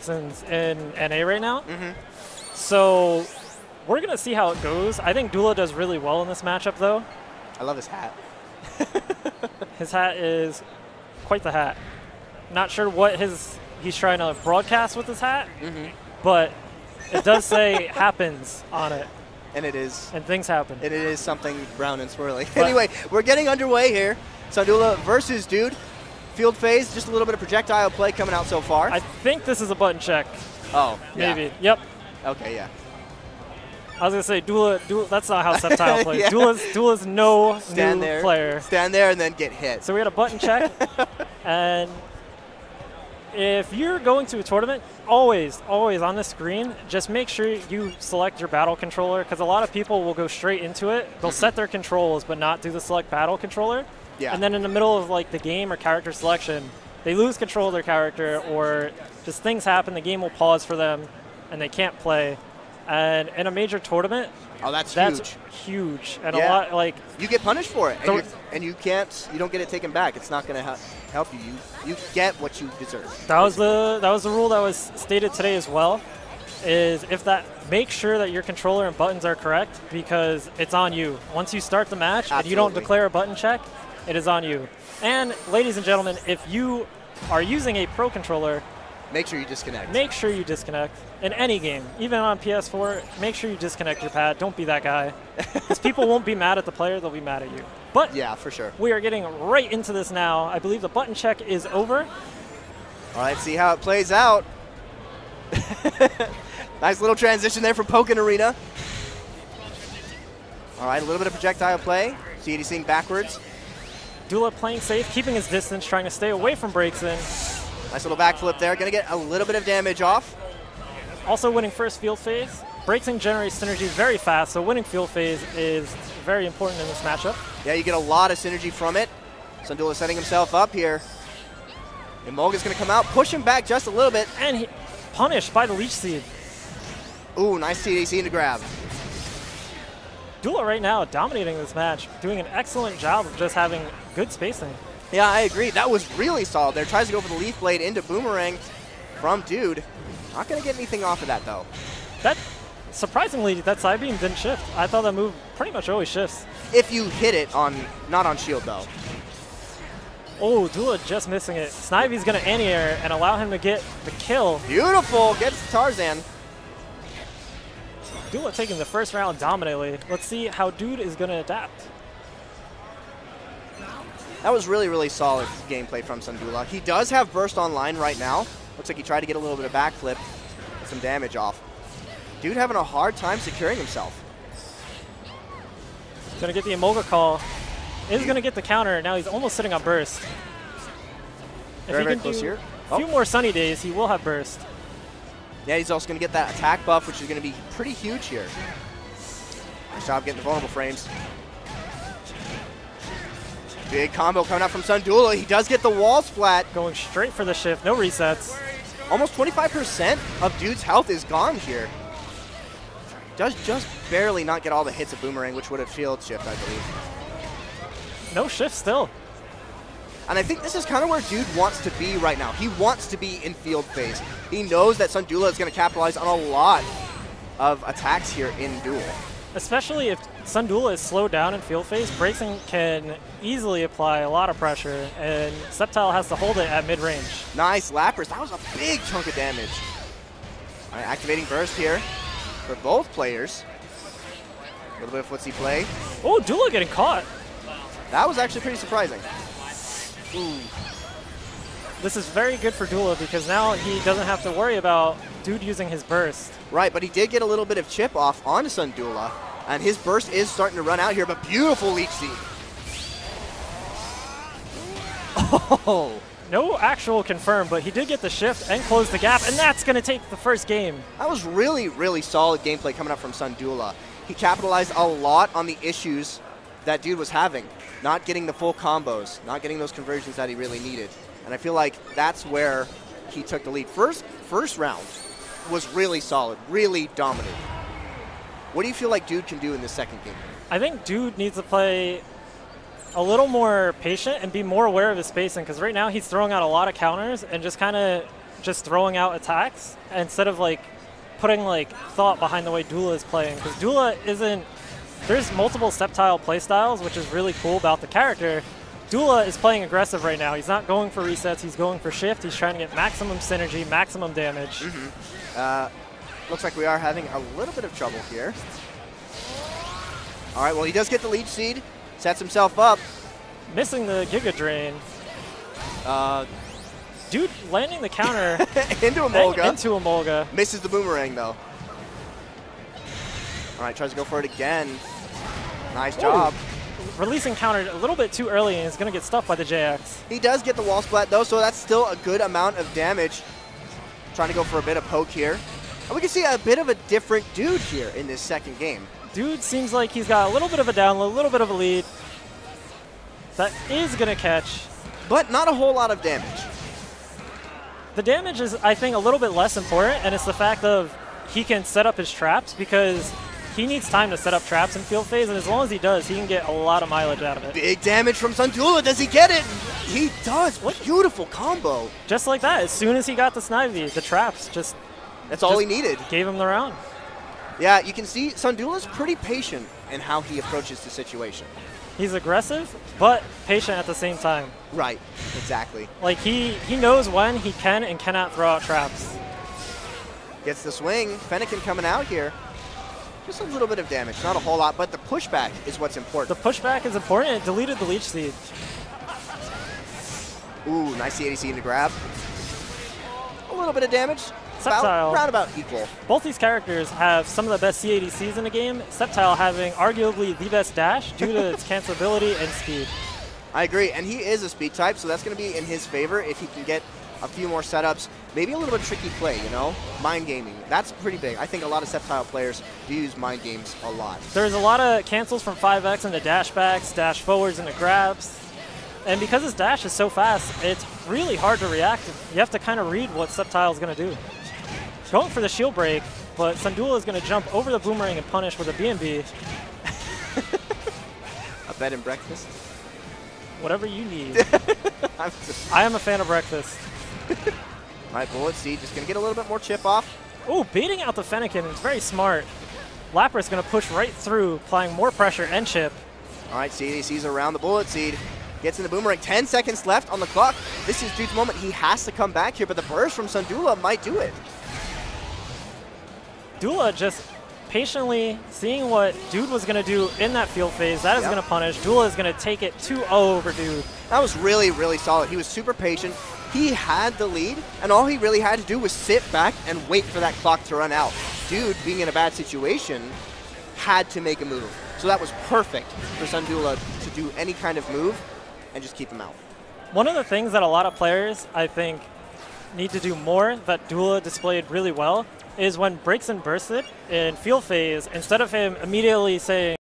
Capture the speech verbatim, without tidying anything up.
Braixen's in N A right now. Mm-hmm. So we're going to see how it goes. I think Dula does really well in this matchup, though. I love his hat. His hat is quite the hat. Not sure what his he's trying to broadcast with his hat, mm-hmm. but it does say happens on it. And it is. And things happen. And it is something brown and swirly. But anyway, we're getting underway here. Son Dula versus Dude. Field phase, just a little bit of projectile play coming out so far. I think this is a button check. Oh, maybe. Yeah. Yep. Okay, yeah. I was going to say, Dula, Dula, that's not how Sceptile plays. Yeah. Dula's, Dula's no Stand new there. player. Stand there and then get hit. So we had a button check. And if you're going to a tournament, always, always on the screen, just make sure you select your battle controller, because a lot of people will go straight into it. They'll set their controls but not do the select battle controller. Yeah. And then in the middle of like the game or character selection, they lose control of their character or just things happen. The game will pause for them and they can't play. And in a major tournament, oh, that's, that's huge. huge. And yeah. a lot like you get punished for it, and, you're, and you can't, you don't get it taken back. It's not going to he help you. you. You get what you deserve. That was the that was the rule that was stated today as well. Is if that make sure that your controller and buttons are correct, because it's on you. Once you start the match Absolutely. and you don't declare a button check, it is on you. And ladies and gentlemen, if you are using a pro controller, make sure you disconnect. Make sure you disconnect. In any game, even on P S four, make sure you disconnect your pad. Don't be that guy. Because people won't be mad at the player, they'll be mad at you. But yeah, for sure. We are getting right into this now. I believe the button check is over. All right, see how it plays out. Nice little transition there from Pokken Arena. All right, a little bit of projectile play. CADCing backwards. Dula playing safe, keeping his distance, trying to stay away from Braixen. Nice little backflip there. Going to get a little bit of damage off. Also winning first field phase. Braixen generates synergy very fast, so winning field phase is very important in this matchup. Yeah, you get a lot of synergy from it. Son Dula setting himself up here. Emolga's going to come out, push him back just a little bit. And he punished by the Leech Seed. Ooh, nice T D C in the grab. Dula right now dominating this match, doing an excellent job of just having good spacing. Yeah, I agree. That was really solid there. Tries to go for the Leaf Blade into Boomerang from Dude. Not going to get anything off of that, though. That Surprisingly, that side beam didn't shift. I thought that move pretty much always shifts. If you hit it on, not on shield, though. Oh, Dula just missing it. Snivy's going to anti-air and allow him to get the kill. Beautiful. Gets Tarzan. Dula taking the first round dominantly. Let's see how Dude is going to adapt. That was really, really solid gameplay from Son Dula. He does have burst online right now. Looks like he tried to get a little bit of backflip, some damage off. Dude having a hard time securing himself. He's going to get the Emolga call. Is going to get the counter. Now he's almost sitting on burst. If very, he very can close here. A few oh. more sunny days, he will have burst. Yeah, he's also going to get that attack buff, which is going to be pretty huge here. Nice job getting the vulnerable frames. Big combo coming out from Son Dula. He does get the wall splat. Going straight for the shift. No resets. Almost twenty-five percent of Dude's health is gone here. Does just barely not get all the hits of Boomerang, which would have shield shift, I believe. No shift still. And I think this is kind of where Dude wants to be right now. He wants to be in field phase. He knows that Son Dula is going to capitalize on a lot of attacks here in duel. Especially if Son Dula is slowed down in field phase, Braixen can easily apply a lot of pressure, and Sceptile has to hold it at mid-range. Nice Lapras. That was a big chunk of damage. All right, activating burst here for both players. A little bit of footsie play. Oh, Dula getting caught. That was actually pretty surprising. Ooh. This is very good for Dula because now he doesn't have to worry about Dude using his burst. Right, but he did get a little bit of chip off onto Son Dula, and his burst is starting to run out here, but beautiful Leech Seed. Oh! No actual confirm, but he did get the shift and close the gap, and that's going to take the first game. That was really, really solid gameplay coming up from Son Dula. He capitalized a lot on the issues that Dude was having, not getting the full combos, not getting those conversions that he really needed. And I feel like that's where he took the lead. First, first round was really solid, really dominant. What do you feel like Dude can do in the second game? I think Dude needs to play a little more patient and be more aware of his spacing, because right now he's throwing out a lot of counters and just kind of just throwing out attacks instead of like putting like thought behind the way Dula is playing. Because Dula isn't, there's multiple Sceptile playstyles, which is really cool about the character. Dula is playing aggressive right now. He's not going for resets, he's going for shift. He's trying to get maximum synergy, maximum damage. Mm-hmm. uh, looks like we are having a little bit of trouble here. All right, well, he does get the Leech Seed, sets himself up. Missing the Giga Drain. Uh, Dude landing the counter into Emolga. Into Emolga. Misses the Boomerang, though. All right, tries to go for it again. Nice Ooh. job. Releasing counter a little bit too early, and he's going to get stuffed by the J X. He does get the wall splat, though, so that's still a good amount of damage. Trying to go for a bit of poke here. And we can see a bit of a different Dude here in this second game. Dude seems like he's got a little bit of a down low, a little bit of a lead. That is going to catch. But not a whole lot of damage. The damage is, I think, a little bit less important, and it's the fact of he can set up his traps because he needs time to set up traps in field phase, and as long as he does, he can get a lot of mileage out of it. Big damage from Son Dula. Does he get it? He does. What beautiful combo. Just like that. As soon as he got the Snivy, the traps just... That's all just he needed. Gave him the round. Yeah, you can see Son Dula's pretty patient in how he approaches the situation. He's aggressive, but patient at the same time. Right, exactly. Like, he, he knows when he can and cannot throw out traps. Gets the swing. Fennekin coming out here. Just a little bit of damage, not a whole lot, but the pushback is what's important. The pushback is important. It deleted the Leech Seed. Ooh, nice C A D C to grab. A little bit of damage. Sceptile. Round about equal. Both these characters have some of the best C A D Cs in the game, Sceptile having arguably the best dash due to its cancelability and speed. I agree, and he is a speed type, so that's going to be in his favor if he can get a few more setups. Maybe a little bit tricky play, you know? Mind gaming. That's pretty big. I think a lot of Sceptile players do use mind games a lot. There's a lot of cancels from five X into dashbacks, dash forwards into grabs. And because his dash is so fast, it's really hard to react. You have to kind of read what Sceptile is going to do. Going for the shield break, but Son Dula is going to jump over the Boomerang and punish with a B N B. A bed and breakfast? Whatever you need. I'm just... I am a fan of breakfast. All right, Bullet Seed just going to get a little bit more chip off. Oh, beating out the Fennekin is very smart. Lapras going to push right through, applying more pressure and chip. All right, C D C's around the Bullet Seed. Gets in the Boomerang. Ten seconds left on the clock. This is Dude's moment. He has to come back here, but the burst from Son Dula might do it. Dula just patiently seeing what Dude was going to do in that field phase. That is yep. going to punish. Dula is going to take it two oh over Dude. That was really, really solid. He was super patient. He had the lead, and all he really had to do was sit back and wait for that clock to run out. Dude, being in a bad situation, had to make a move. So that was perfect for Son Dula to do any kind of move and just keep him out. One of the things that a lot of players, I think, need to do more that Dula displayed really well is when Braixen bursted in field phase, instead of him immediately saying,